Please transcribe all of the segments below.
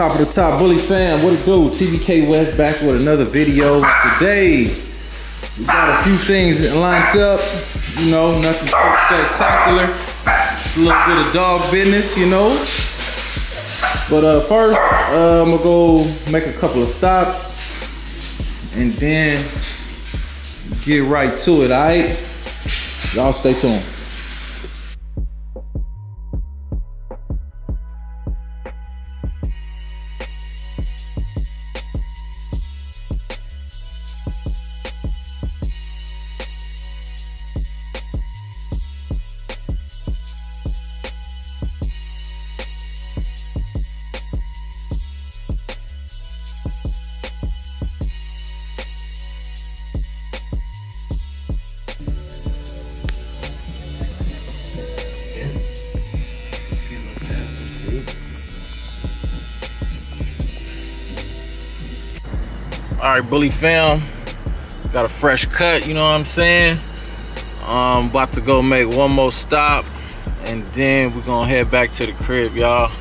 Top of the top, Bully fam, what it do? TBK West back with another video. Today, we got a few things lined up. You know, nothing so spectacular. Just a little bit of dog business, you know. But first, I'm gonna go make a couple of stops and then get right to it, all right? Y'all stay tuned. Alright, Bully fam, got a fresh cut, you know what I'm saying? I'm about to go make one more stop and then we're gonna head back to the crib, y'all.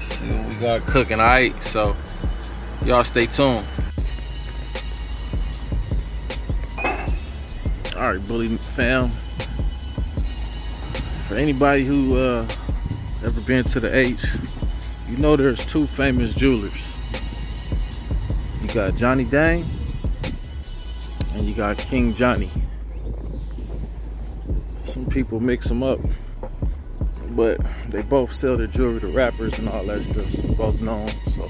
See what we got cooking, alright? So, y'all stay tuned. Alright, Bully fam. For anybody who ever been to the H, you know there's two famous jewelers. You got Johnny Dang and you got King Johnny. Some people mix them up, but they both sell their jewelry to rappers and all that stuff. So both known, so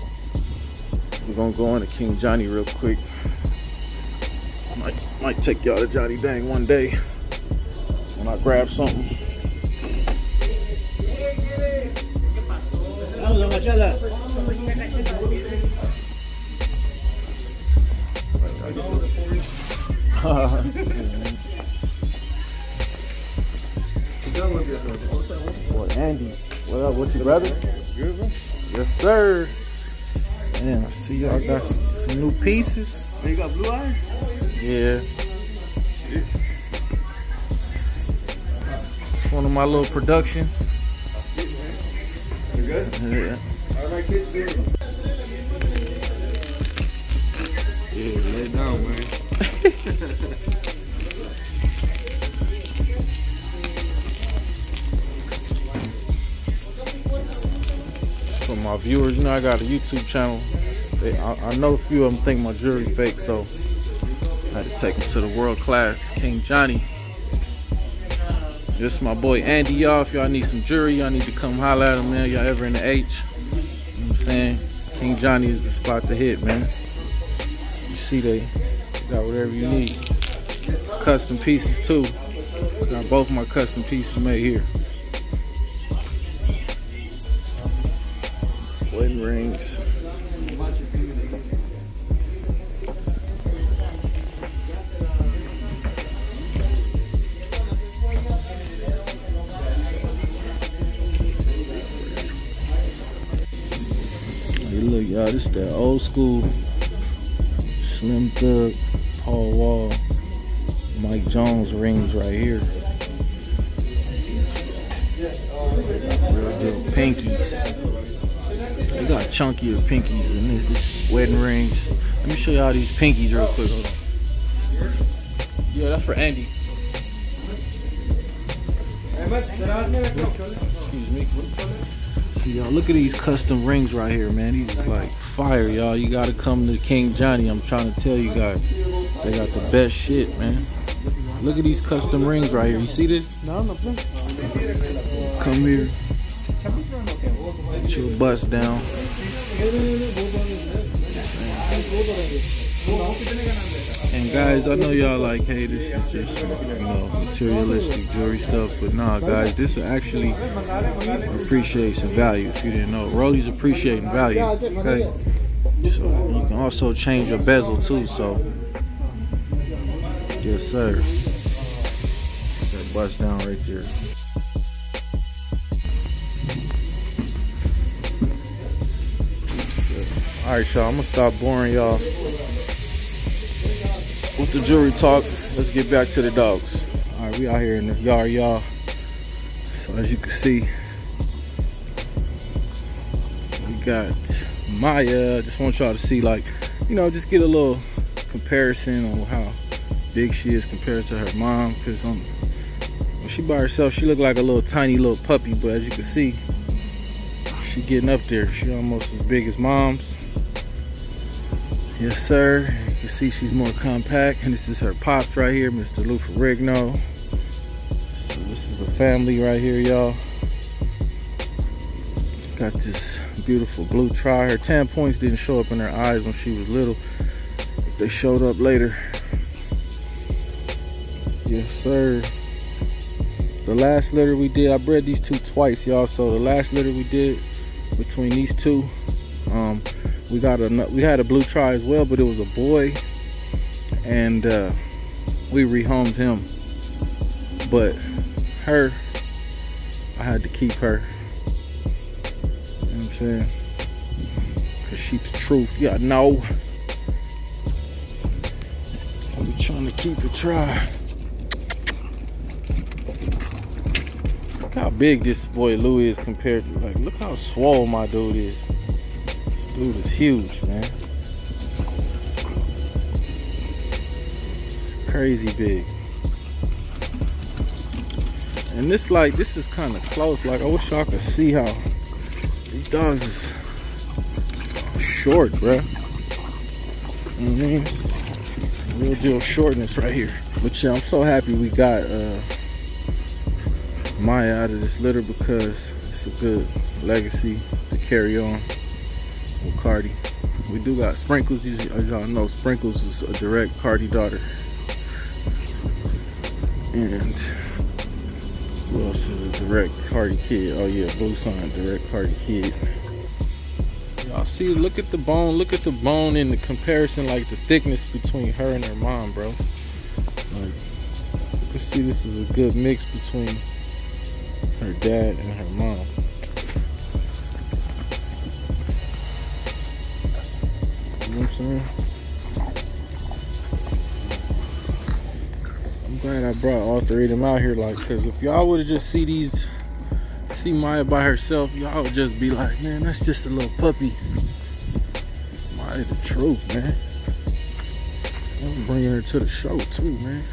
we're gonna go into King Johnny real quick. Might take y'all to Johnny Dang one day when I grab something. Boy, Andy, what up? What you brother? Yes, sir. Man, I see y'all got some new pieces. You got blue eyes? Yeah. It's one of my little productions. You good? Yeah. I like this. Yeah, lay down, man. For my viewers, you know I got a YouTube channel. I know a few of them think my jewelry fake, so I had to take them to the world class King Johnny. This is my boy Andy, y'all. If y'all need some jewelry, y'all need to come holler at him, man. Y'all ever in the H, you know what I'm saying? King Johnny is the spot to hit, man. You see they got whatever you need. Custom pieces too. Got both my custom pieces made here. Wedding rings. Hey, look, y'all, this is that old school Slim Thug, Paul Wall, Mike Jones rings right here. Real deal pinkies. They got chunkier pinkies than this wedding rings. Let me show y'all these pinkies real quick. Hold on. Yeah, that's for Andy. Excuse me. See, y'all, look at these custom rings right here, man. These is like fire, y'all. You gotta come to King Johnny. I'm trying to tell you guys, they got the best shit, man. Look at these custom rings right here. You see this? Come here. Get your bust down. And guys, I know y'all like, hey, this is just, you know, materialistic jewelry stuff, but nah, guys, this will actually appreciate some value. If you didn't know, Rollies appreciating value. Okay, so you can also change your bezel too. So, yes, sir. That bust down right there. All right, y'all, I'm gonna stop boring y'all with the jewelry talk. Let's get back to the dogs. All right, we out here in the yard, y'all. So as you can see, got Maya. Just want y'all to see, like, you know, just get a little comparison on how big she is compared to her mom, because when she by herself, she look like a little tiny little puppy, but as you can see, she getting up there. She almost as big as mom's. Yes, sir. You can see she's more compact, and this is her pops right here, Mr. Lou Ferrigno. So this is a family right here, y'all. Got this beautiful blue tri. Her tan points didn't show up in her eyes when she was little. They showed up later. Yes, sir. The last litter we did, I bred these two twice, y'all. So the last litter we did between these two, we had a blue tri as well, but it was a boy, and we rehomed him. But her, I had to keep her. Saying, cause she's the truth, yeah. No, I'll be trying to keep it dry. Look how big this boy Lou is compared to, like, look how swole my dude is. This dude is huge, man. It's crazy big. And this, like, this is kind of close. Like, I wish y'all could see how these dogs is short, bruh. Real deal shortness right here. But yeah, I'm so happy we got Maya out of this litter, because it's a good legacy to carry on with Cardi. We do got Sprinkles, as y'all know. Sprinkles is a direct Cardi daughter. And who else is a direct Cardi kid? Oh yeah, Bullsign, direct Cardi kid. Y'all see, look at the bone in the comparison, like the thickness between her and her mom, bro. Like, you can see this is a good mix between her dad and her mom. You know what I'm saying? Glad I brought all three of them out here, like, because if y'all would have just see Maya by herself, y'all would just be like, man, that's just a little puppy. Maya the truth, man. I'm bringing her to the show too, man.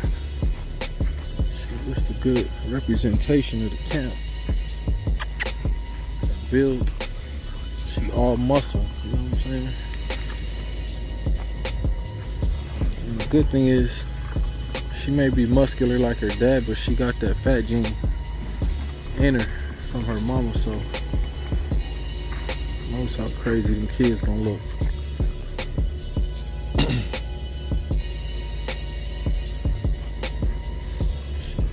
So this is a good representation of the camp. That build, she all muscle, you know what I'm saying? And the good thing is, she may be muscular like her dad, but she got that fat gene in her from her mama, so knows how crazy them kids gonna look.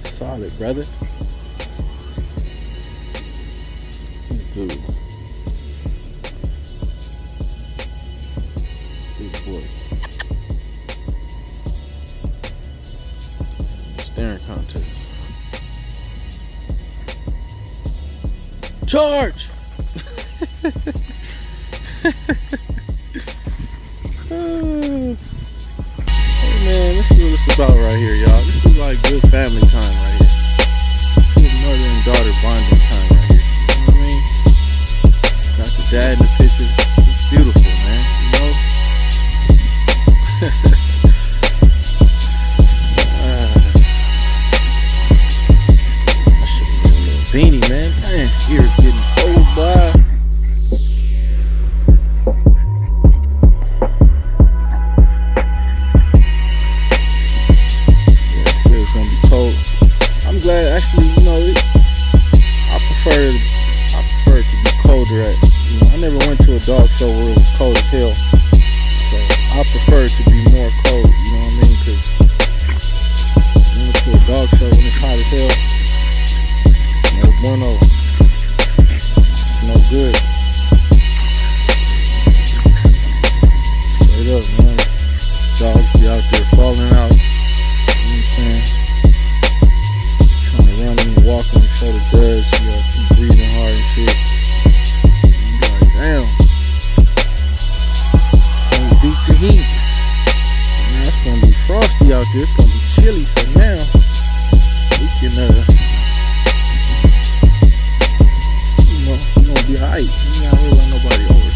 Solid, brother. Dude. Good boy. Staring contest. Charge! Hey man, this is what it's about right here, y'all. This is like good family time right here. Good mother and daughter bonding time right here. You know what I mean? Got the dad in the picture. It's beautiful, man. You know? Beanie, man. Man, ears getting cold, yeah, I feel it's gonna be cold. I'm glad, actually, you know, I prefer it to be colder. You know, I never went to a dog show where it was cold as hell, so I prefer it to be more cold, you know what I mean? Because I went to a dog show when it's hot as hell. No bueno. No good. Straight up, man. Dogs be out there falling out. You know what I'm saying? Trying to run and walk on the shoulder judge. You know, keep breathing hard and shit. You like, damn. Gonna beat the heat. Man, it's gonna be frosty out there. It's gonna be chilly. So now, we can, you know, we gonna be hype. We not really let nobody over.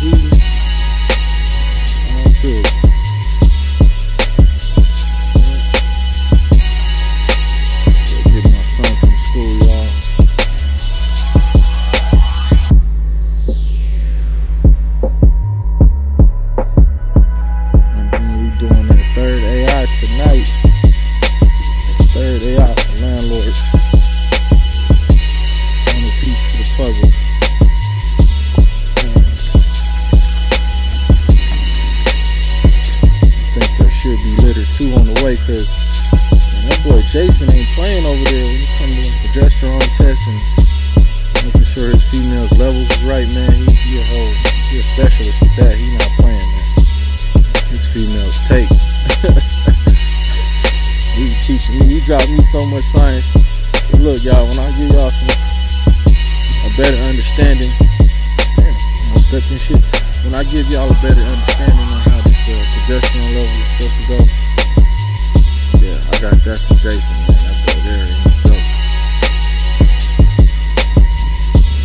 ain't playing over there. We just come to the progesterone test and making sure his female's levels is right, man. He a specialist with that. He not playing, man. His females take. He teaching me. He dropped me so much science. But look, y'all, when I give y'all a better understanding, damn, I'm gonna step this shit. When I give y'all a better understanding on how this progesterone level is supposed to go, yeah, I got that from Jason, man. That boy there is dope.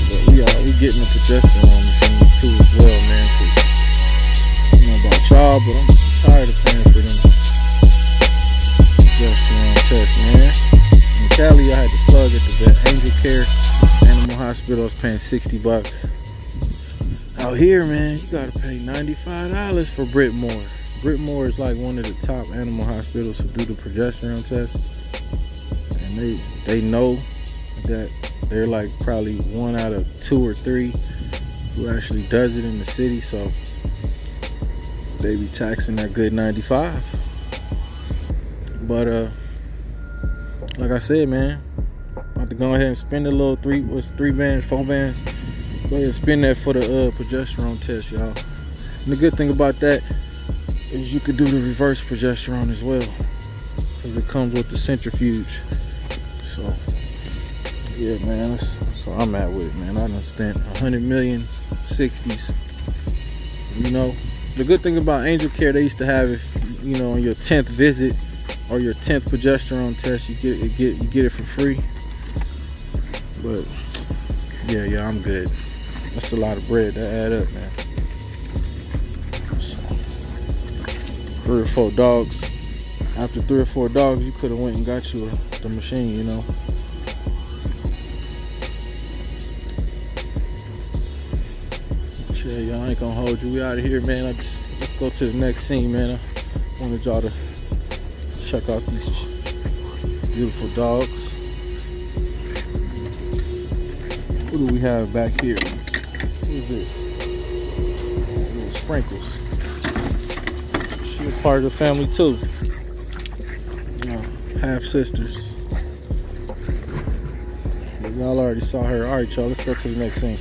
But we getting the progesterone machine too as well, man. I don't know about y'all, but I'm tired of paying for them progesterone tests, man. In Cali, I had to plug at the Angel Care Animal Hospital. I was paying $60. Out here, man, you gotta pay $95 for Britmore. Britmore is like one of the top animal hospitals who do the progesterone test. And they know that they're like probably one out of two or three who actually does it in the city. So they be taxing that good $95. But like I said, man, about to go ahead and spend a little four bands. Go ahead and spend that for the progesterone test, y'all. And the good thing about that is you could do the reverse progesterone as well, because it comes with the centrifuge. So yeah, man, that's what I'm at with it, man. I done spent $100 million 60s. You know, the good thing about Angel Care, they used to have it, you know, on your 10th visit or your 10th progesterone test, you get it for free. But yeah, I'm good. That's a lot of bread that add up, man. 3 or 4 dogs. After 3 or 4 dogs, you could have went and got you the machine, you know. Yeah, y'all, I ain't gonna hold you. We out of here, man. Let's go to the next scene, man. I wanted y'all to check out these beautiful dogs. What do we have back here? What is this? Little Sprinkles. She's part of the family too. You know, half sisters. Y'all already saw her. All right, y'all. Let's go to the next scene.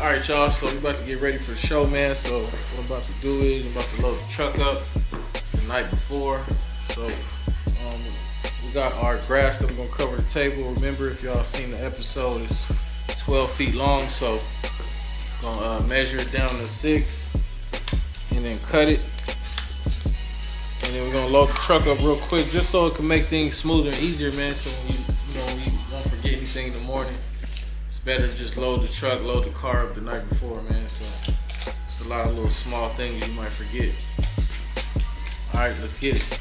All right, y'all, so we're about to get ready for the show, man. So what I'm about to do is I'm about to load the truck up the night before. So we got our grass that we're gonna cover the table. Remember, if y'all seen the episode, it's 12 feet long. So I'm gonna measure it down to 6 and then cut it. And then we're gonna load the truck up real quick just so it can make things smoother and easier, man. So when you won't forget anything in the morning. Better just load the truck, load the car up the night before, man. So it's a lot of little small things you might forget. All right, let's get it.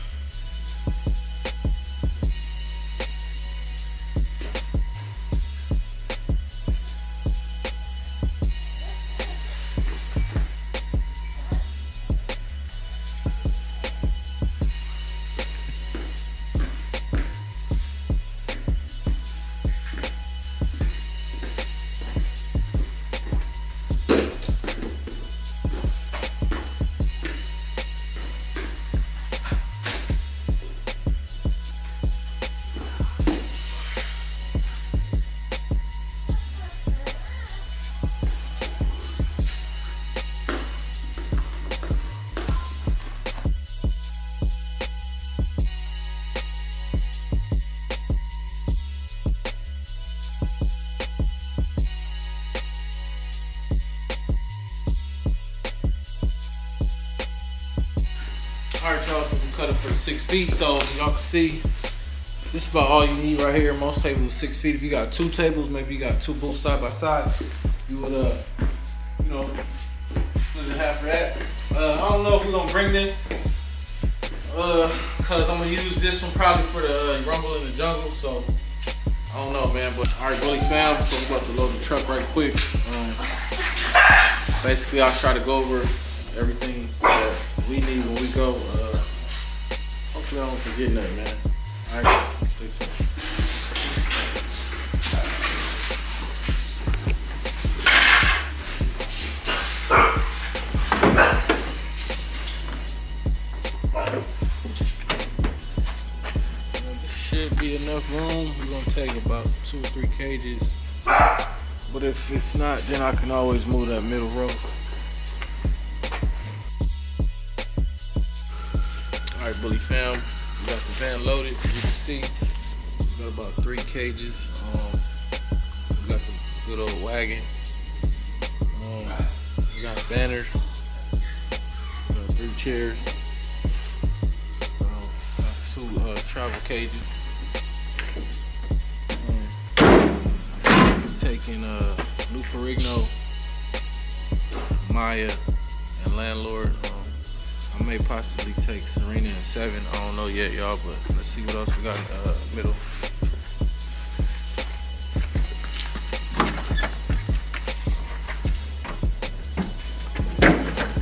cut it for 6 feet. So y'all can see, this is about all you need right here. Most tables 6 feet. If you got 2 tables, maybe you got 2 booths side by side, you would, you know, split it in half for that. I don't know if we're gonna bring this, cause I'm gonna use this one probably for the Rumble in the Jungle. So I don't know, man. But all right, Bully fam, so we're about to load the truck right quick. Basically, I'll try to go over everything that we need when we go. Hopefully, I don't forget nothing, man. All right, stay tuned. Enough room, we're gonna take about 2 or 3 cages, but if it's not, then I can always move that middle row. All right, Bully fam, we got the van loaded. As you can see, we got about 3 cages. We got the good old wagon. We got banners, we got 3 chairs, got 2 travel cages. Taking Lou Ferrigno, Maya, and Landlord. I may possibly take Serena and 7. I don't know yet, y'all, but let's see what else we got in the middle.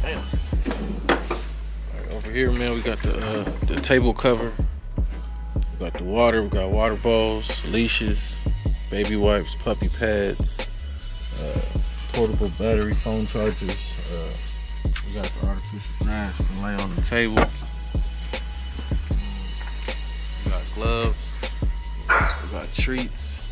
Damn. All right, over here, man, we got the table cover. We got the water. We got water bowls, leashes, baby wipes, puppy pads, portable battery phone chargers. We got the artificial grass to lay on the table. We got gloves. We got treats.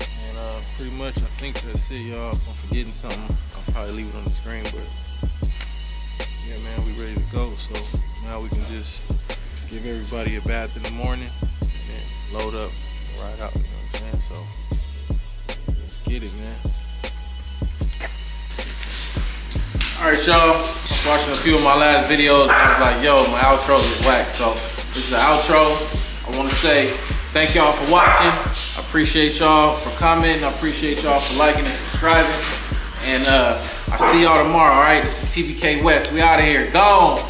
And pretty much, I think that's it, y'all. If I'm forgetting something, I'll probably leave it on the screen. But yeah, man, we ready to go. So now we can just give everybody a bath in the morning. Load up, ride out, you know what I'm saying? So, let's get it, man. All right, y'all, I was watching a few of my last videos and I was like, yo, my outro is whack. So, this is the outro. I wanna say thank y'all for watching. I appreciate y'all for commenting. I appreciate y'all for liking and subscribing. And I'll see y'all tomorrow, all right? This is TBK West. We out of here, gone.